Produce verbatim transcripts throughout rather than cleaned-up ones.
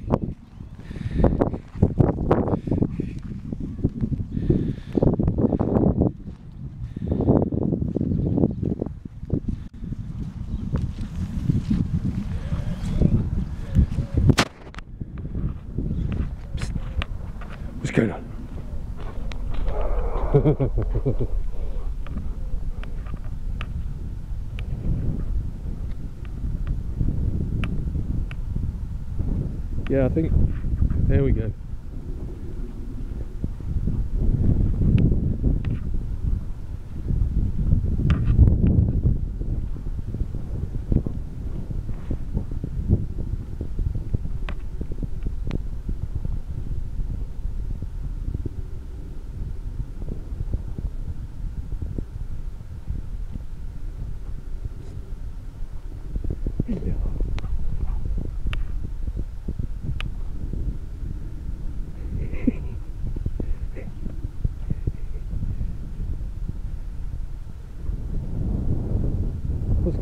back. Psst. What's going on? Yeah, I think, there we go. What's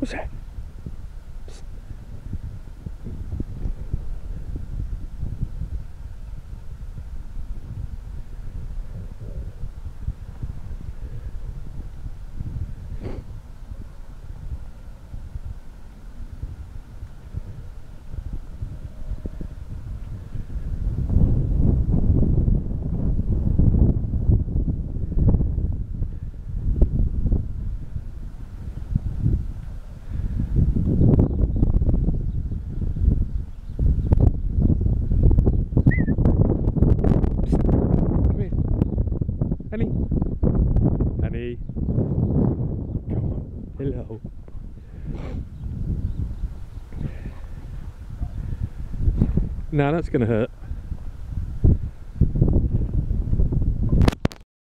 What's that? Psst. Honey, honey, come on, hello. No, that's gonna hurt.